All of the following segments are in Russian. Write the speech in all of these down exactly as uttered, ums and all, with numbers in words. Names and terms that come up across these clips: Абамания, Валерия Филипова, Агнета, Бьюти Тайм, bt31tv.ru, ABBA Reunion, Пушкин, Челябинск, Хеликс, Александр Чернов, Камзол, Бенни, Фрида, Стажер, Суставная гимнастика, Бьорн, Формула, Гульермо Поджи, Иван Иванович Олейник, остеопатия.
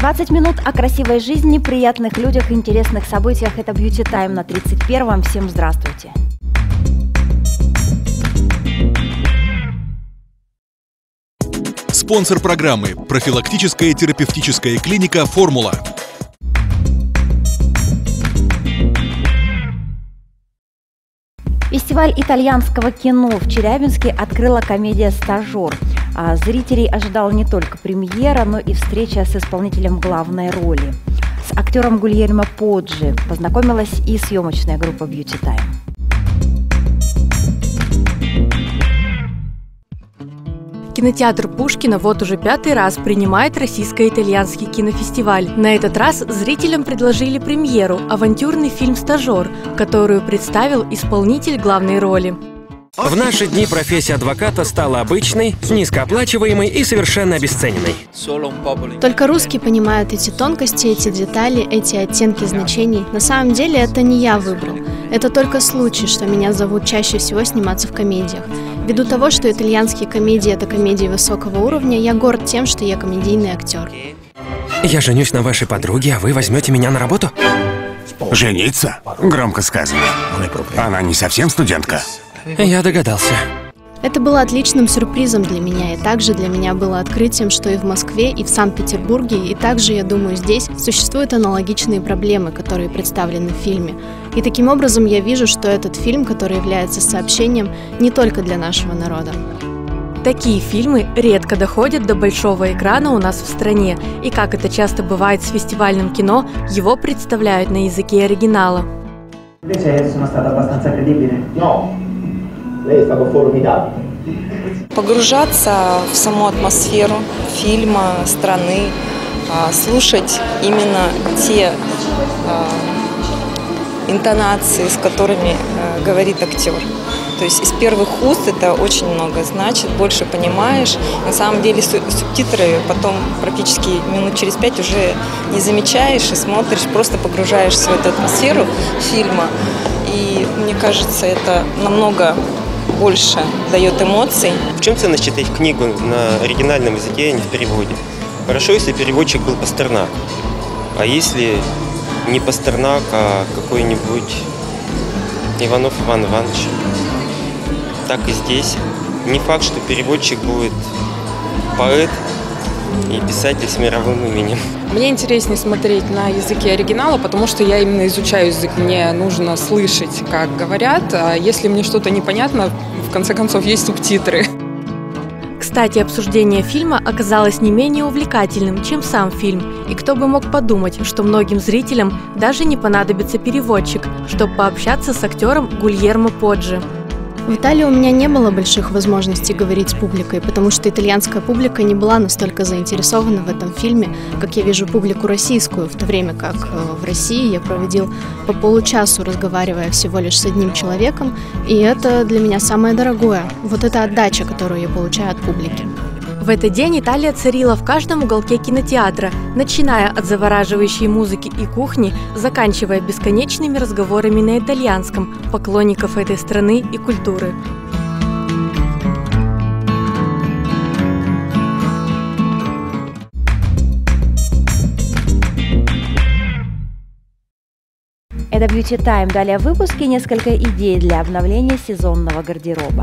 двадцать минут о красивой жизни, приятных людях, интересных событиях. Это Бьюти Тайм на тридцать первом. Всем здравствуйте. Спонсор программы – профилактическая терапевтическая клиника «Формула». Фестиваль итальянского кино в Челябинске открыла комедия «Стажер». А зрителей ожидала не только премьера, но и встреча с исполнителем главной роли. С актером Гульермо Поджи познакомилась и съемочная группа «Бьюти Тайм». Кинотеатр Пушкина вот уже пятый раз принимает российско-итальянский кинофестиваль. На этот раз зрителям предложили премьеру – авантюрный фильм «Стажер», которую представил исполнитель главной роли. В наши дни профессия адвоката стала обычной, низкооплачиваемой и совершенно обесцененной. Только русские понимают эти тонкости, эти детали, эти оттенки значений. На самом деле это не я выбрал. Это только случай, что меня зовут чаще всего сниматься в комедиях. Ввиду того, что итальянские комедии – это комедии высокого уровня, я горд тем, что я комедийный актер. Я женюсь на вашей подруге, а вы возьмете меня на работу? Жениться? Громко сказано. Она не совсем студентка. Я догадался. Это было отличным сюрпризом для меня, и также для меня было открытием, что и в Москве, и в Санкт-Петербурге, и также, я думаю, здесь существуют аналогичные проблемы, которые представлены в фильме. И таким образом я вижу, что этот фильм, который является сообщением не только для нашего народа. Такие фильмы редко доходят до большого экрана у нас в стране, и, как это часто бывает с фестивальным кино, его представляют на языке оригинала. Погружаться в саму атмосферу фильма, страны, слушать именно те интонации, с которыми говорит актер. То есть из первых уст это очень много значит, больше понимаешь. На самом деле субтитры потом практически минут через пять уже не замечаешь и смотришь, просто погружаешься в эту атмосферу фильма. И мне кажется, это намного больше дает эмоций. В чем ценность читать книгу на оригинальном языке, а не в переводе? Хорошо, если переводчик был Пастернак. А если не Пастернак, а какой-нибудь Иванов Иван Иванович? Так и здесь. Не факт, что переводчик будет поэт и писатель с мировым именем. Мне интереснее смотреть на языке оригинала, потому что я именно изучаю язык. Мне нужно слышать, как говорят. А если мне что-то непонятно, в конце концов, есть субтитры. Кстати, обсуждение фильма оказалось не менее увлекательным, чем сам фильм. И кто бы мог подумать, что многим зрителям даже не понадобится переводчик, чтобы пообщаться с актером Гульермо Поджи. В Италии у меня не было больших возможностей говорить с публикой, потому что итальянская публика не была настолько заинтересована в этом фильме, как я вижу публику российскую, в то время как в России я проводил по получасу, разговаривая всего лишь с одним человеком, и это для меня самое дорогое, вот эта отдача, которую я получаю от публики. В этот день Италия царила в каждом уголке кинотеатра, начиная от завораживающей музыки и кухни, заканчивая бесконечными разговорами на итальянском поклонников этой страны и культуры. Это Бьюти Тайм. Далее в выпуске несколько идей для обновления сезонного гардероба.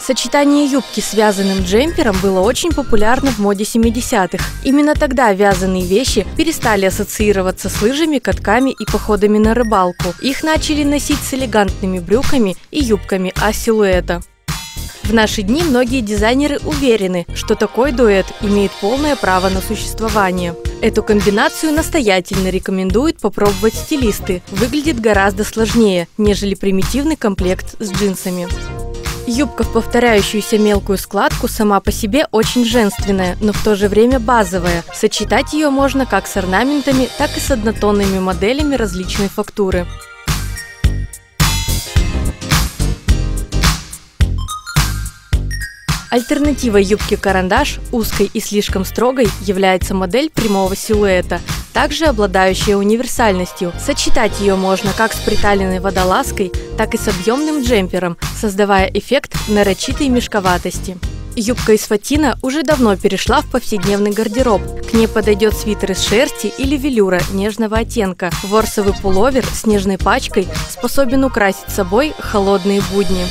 Сочетание юбки с вязаным джемпером было очень популярно в моде семидесятых. Именно тогда вязаные вещи перестали ассоциироваться с лыжами, катками и походами на рыбалку. Их начали носить с элегантными брюками и юбками а-силуэта. В наши дни многие дизайнеры уверены, что такой дуэт имеет полное право на существование. Эту комбинацию настоятельно рекомендуют попробовать стилисты. Выглядит гораздо сложнее, нежели примитивный комплект с джинсами. Юбка в повторяющуюся мелкую складку сама по себе очень женственная, но в то же время базовая. Сочетать ее можно как с орнаментами, так и с однотонными моделями различной фактуры. Альтернативой юбке-карандаш, узкой и слишком строгой, является модель прямого силуэта, также обладающая универсальностью. Сочетать ее можно как с приталенной водолазкой, так и с объемным джемпером, создавая эффект нарочитой мешковатости. Юбка из фатина уже давно перешла в повседневный гардероб. К ней подойдет свитер из шерсти или велюра нежного оттенка. Ворсовый пуловер с нежной пачкой способен украсить собой холодные будни.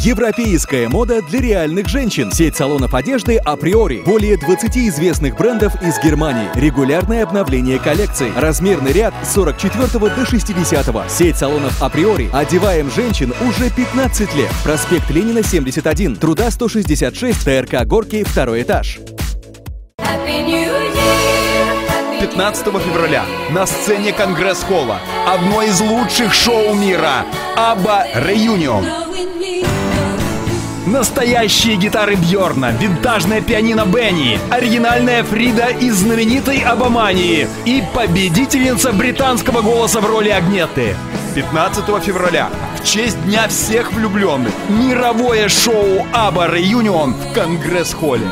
Европейская мода для реальных женщин. Сеть салонов одежды «Априори». Более двадцати известных брендов из Германии. Регулярное обновление коллекций. Размерный ряд с сорок четвёртого до шестидесятого. Сеть салонов «Априори». Одеваем женщин уже пятнадцать лет. Проспект Ленина, семьдесят один. Труда, сто шестьдесят шесть. ТРК «Горки», второй этаж. пятнадцатого февраля на сцене Конгресс-холла одно из лучших шоу мира «ABBA Reunion». Настоящие гитары Бьорна, винтажное пианино Бенни, оригинальная Фрида из знаменитой Абамании и победительница британского голоса в роли Агнеты. пятнадцатого февраля в честь Дня всех влюбленных мировое шоу «ABBA Reunion» в Конгресс-холле.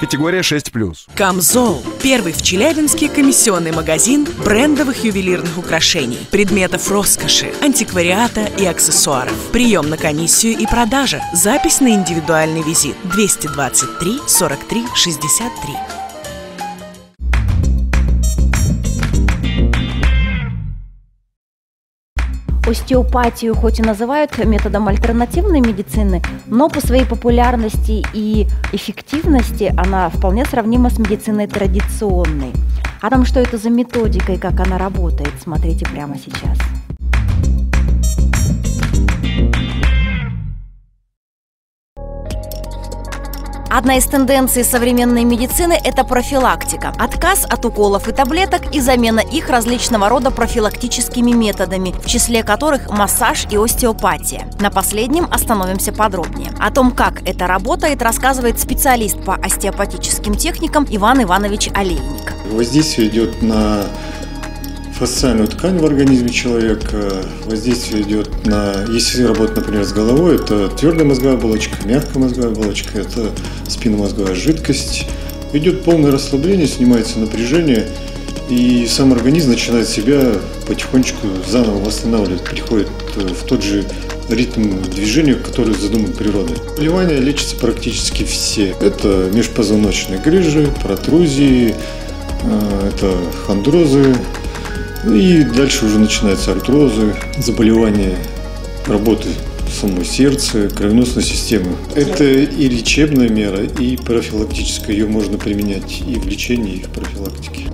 Категория шесть плюс. Камзол. Первый в Челябинске комиссионный магазин брендовых ювелирных украшений, предметов роскоши, антиквариата и аксессуаров. Прием на комиссию и продажа. Запись на индивидуальный визит. двести двадцать три сорок три шестьдесят три. Остеопатию хоть и называют методом альтернативной медицины, но по своей популярности и эффективности она вполне сравнима с медициной традиционной. О том, что это за методика и как она работает, смотрите прямо сейчас. Одна из тенденций современной медицины – это профилактика. Отказ от уколов и таблеток и замена их различного рода профилактическими методами, в числе которых массаж и остеопатия. На последнем остановимся подробнее. О том, как это работает, рассказывает специалист по остеопатическим техникам Иван Иванович Олейник. Воздействие идет на фасциальную ткань в организме человека, воздействие идет на, если работать, например, с головой, это твердая мозговая оболочка, мягкая мозговая оболочка, это спинномозговая жидкость. Идет полное расслабление, снимается напряжение, и сам организм начинает себя потихонечку заново восстанавливать, приходит в тот же ритм движения, который задуман природой. Заболевания лечатся практически все. Это межпозвоночные грыжи, протрузии, это хондрозы. И дальше уже начинаются артрозы, заболевания работы самого сердца, кровеносной системы. Это и лечебная мера, и профилактическая. Ее можно применять и в лечении, и в профилактике.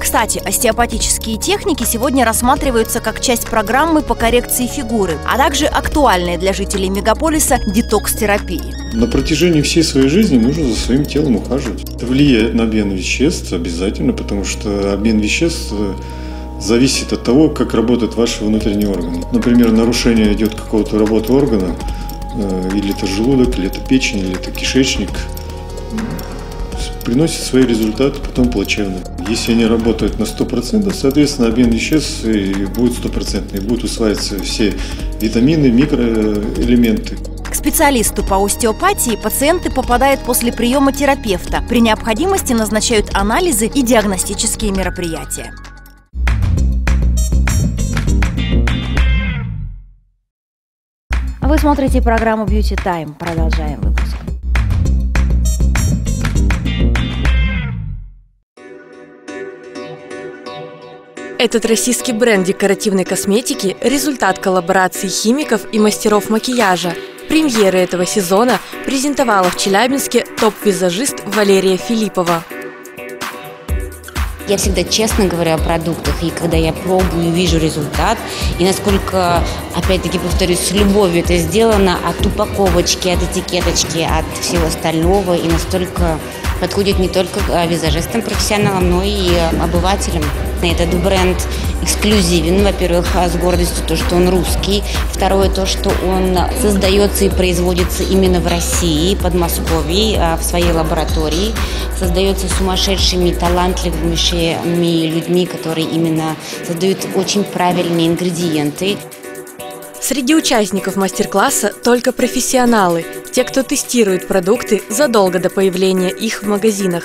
Кстати, остеопатические техники сегодня рассматриваются как часть программы по коррекции фигуры, а также актуальные для жителей мегаполиса детокс-терапии. На протяжении всей своей жизни нужно за своим телом ухаживать. Это влияет на обмен веществ обязательно, потому что обмен веществ зависит от того, как работают ваши внутренние органы. Например, нарушение идет какого-то работы органа, или это желудок, или это печень, или это кишечник, приносит свои результаты потом плачевно. Если они работают на сто процентов, соответственно, обмен веществ будет стопроцентный, будут усваиваться все витамины, микроэлементы. К специалисту по остеопатии пациенты попадают после приема терапевта. При необходимости назначают анализы и диагностические мероприятия. Вы смотрите программу Бьюти Тайм. Продолжаем выпуск. Этот российский бренд декоративной косметики – результат коллаборации химиков и мастеров макияжа. Премьеры этого сезона презентовала в Челябинске топ-визажист Валерия Филипова. Я всегда честно говорю о продуктах, и когда я пробую, вижу результат, и насколько, опять-таки повторюсь, с любовью это сделано, от упаковочки, от этикеточки, от всего остального, и настолько подходит не только визажистам, профессионалам, но и обывателям. Этот бренд эксклюзивен, во-первых, с гордостью то, что он русский, второе то, что он создается и производится именно в России, Подмосковье, в своей лаборатории, создается сумасшедшими, талантливыми людьми, которые именно создают очень правильные ингредиенты. Среди участников мастер-класса только профессионалы, те, кто тестирует продукты задолго до появления их в магазинах.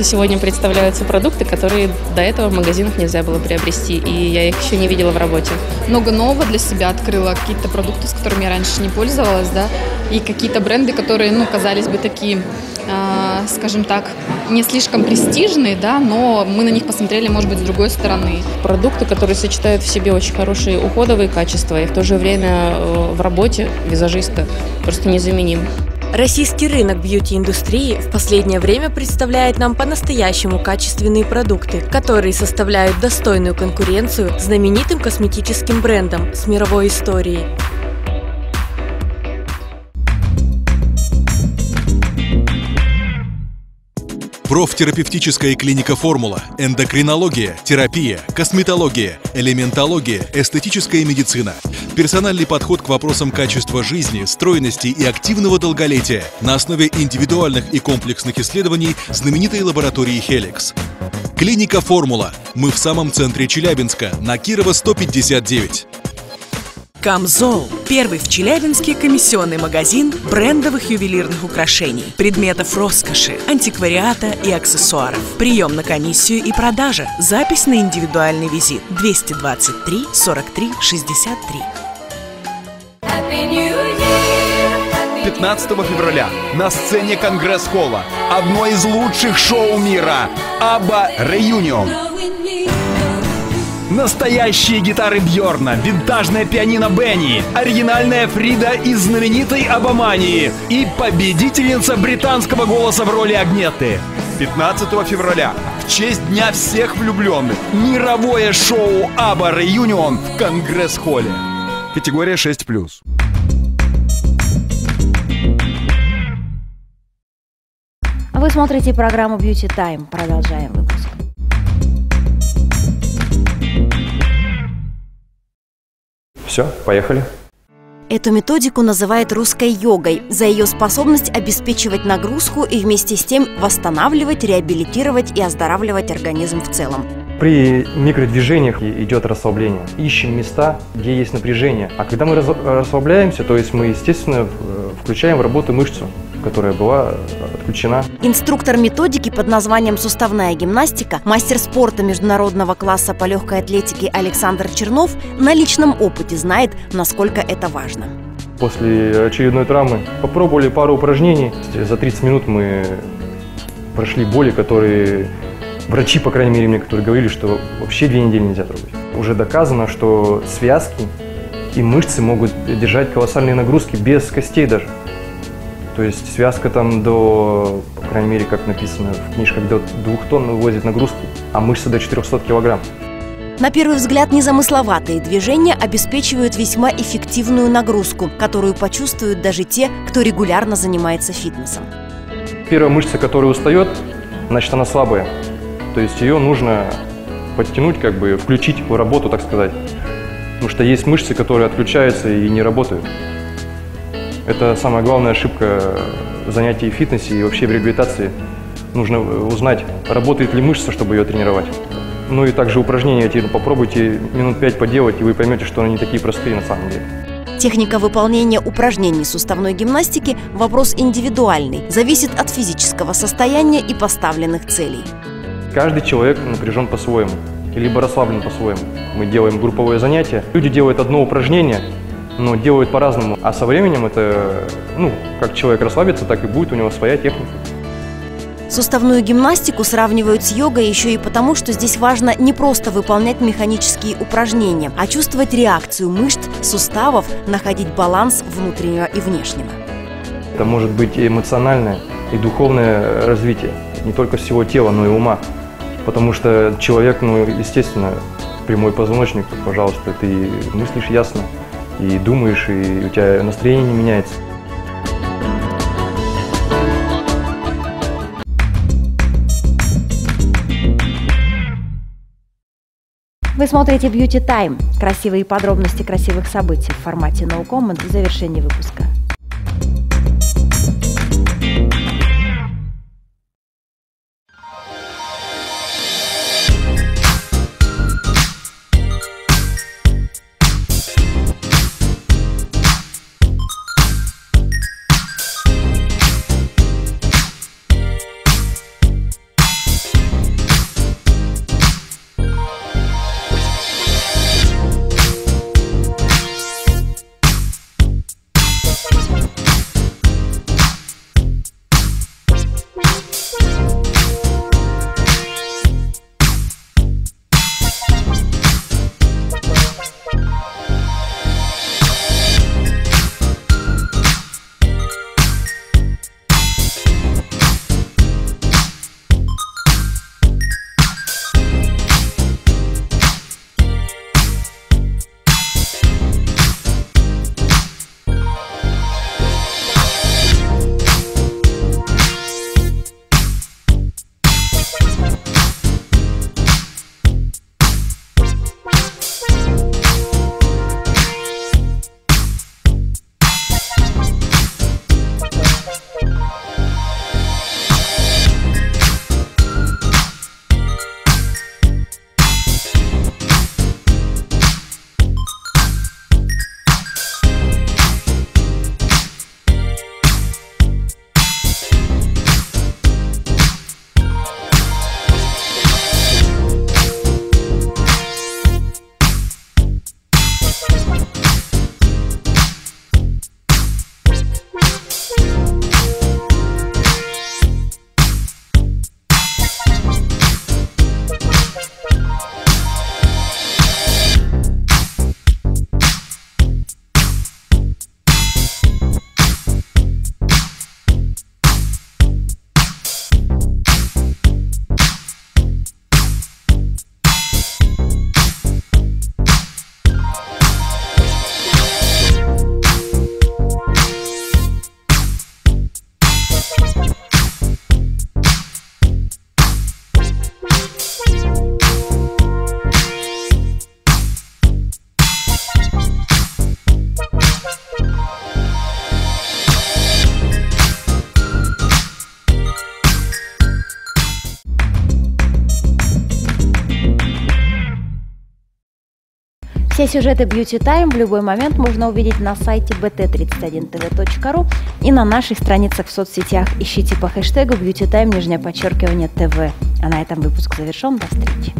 Сегодня представляются продукты, которые до этого в магазинах нельзя было приобрести, и я их еще не видела в работе. Много нового для себя открыла, какие-то продукты, с которыми я раньше не пользовалась, да, и какие-то бренды, которые, ну, казались бы такие, э, скажем так, не слишком престижные, да, но мы на них посмотрели, может быть, с другой стороны. Продукты, которые сочетают в себе очень хорошие уходовые качества, и в то же время в работе визажиста просто незаменим. Российский рынок бьюти-индустрии в последнее время представляет нам по-настоящему качественные продукты, которые составляют достойную конкуренцию знаменитым косметическим брендам с мировой историей. Профтерапевтическая клиника «Формула», эндокринология, терапия, косметология, элементология, эстетическая медицина. Персональный подход к вопросам качества жизни, стройности и активного долголетия на основе индивидуальных и комплексных исследований знаменитой лаборатории «Хеликс». Клиника «Формула». Мы в самом центре Челябинска, на Кирова сто пятьдесят девять. Камзол – первый в Челябинске комиссионный магазин брендовых ювелирных украшений, предметов роскоши, антиквариата и аксессуаров. Прием на комиссию и продажа. Запись на индивидуальный визит двести двадцать три сорок три шестьдесят три. пятнадцатого февраля на сцене Конгресс-холла одно из лучших шоу мира – ABBA Reunion. Настоящие гитары Бьорна, винтажное пианино Бенни, оригинальная Фрида из знаменитой Абамании и победительница британского голоса в роли Агнеты. пятнадцатого февраля в честь Дня всех влюбленных мировое шоу ABBA Reunion в Конгресс-холле. Категория шесть плюс. Вы смотрите программу Бьюти Тайм. Продолжаем выпуск. Все, поехали. Эту методику называют русской йогой за ее способность обеспечивать нагрузку и вместе с тем восстанавливать, реабилитировать и оздоравливать организм в целом. При микродвижениях идет расслабление. Ищем места, где есть напряжение. А когда мы расслабляемся, то есть мы, естественно, включаем в работу мышцу, которая была отключена. Инструктор методики под названием «Суставная гимнастика», мастер спорта международного класса по легкой атлетике Александр Чернов на личном опыте знает, насколько это важно. После очередной травмы попробовали пару упражнений. За тридцать минут мы прошли боли, которые врачи, по крайней мере, мне, которые говорили, что вообще две недели нельзя трогать. Уже доказано, что связки и мышцы могут держать колоссальные нагрузки без костей даже. То есть связка там до, по крайней мере, как написано в книжках, до двух тонн вывозит нагрузку, а мышцы до четырехсот килограмм. На первый взгляд, незамысловатые движения обеспечивают весьма эффективную нагрузку, которую почувствуют даже те, кто регулярно занимается фитнесом. Первая мышца, которая устает, значит, она слабая. То есть ее нужно подтянуть, как бы включить в работу, так сказать. Потому что есть мышцы, которые отключаются и не работают. Это самая главная ошибка занятий в фитнесе и вообще в реабилитации. Нужно узнать, работает ли мышца, чтобы ее тренировать. Ну и также упражнения эти попробуйте минут пять поделать, и вы поймете, что они не такие простые на самом деле. Техника выполнения упражнений суставной гимнастики – вопрос индивидуальный, зависит от физического состояния и поставленных целей. Каждый человек напряжен по-своему, либо расслаблен по-своему. Мы делаем групповое занятие, люди делают одно упражнение, но делают по-разному. А со временем это, ну, как человек расслабится, так и будет у него своя техника. Суставную гимнастику сравнивают с йогой еще и потому, что здесь важно не просто выполнять механические упражнения, а чувствовать реакцию мышц, суставов, находить баланс внутреннего и внешнего. Это может быть и эмоциональное, и духовное развитие, не только всего тела, но и ума. Потому что человек, ну, естественно, прямой позвоночник, пожалуйста, ты мыслишь ясно. И думаешь, и у тебя настроение не меняется. Вы смотрите Бьюти Тайм. Красивые подробности красивых событий в формате No Comment в завершении выпуска. Все сюжеты Бьюти Тайм в любой момент можно увидеть на сайте би ти тридцать один ти ви точка ру и на наших страницах в соцсетях. Ищите по хэштегу Бьюти Тайм нижнее подчеркивание ТВ. А на этом выпуск завершен. До встречи.